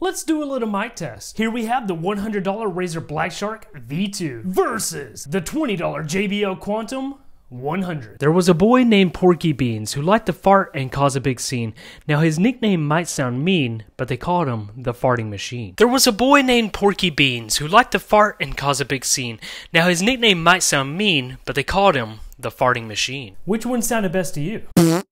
Let's do a little mic test. Here we have the $100 Razer Black Shark V2 versus the $20 JBL Quantum 100. There was a boy named Porky Beans who liked to fart and cause a big scene. Now his nickname might sound mean, but they called him the farting machine. There was a boy named Porky Beans who liked to fart and cause a big scene. Now his nickname might sound mean, but they called him the farting machine. Which one sounded best to you?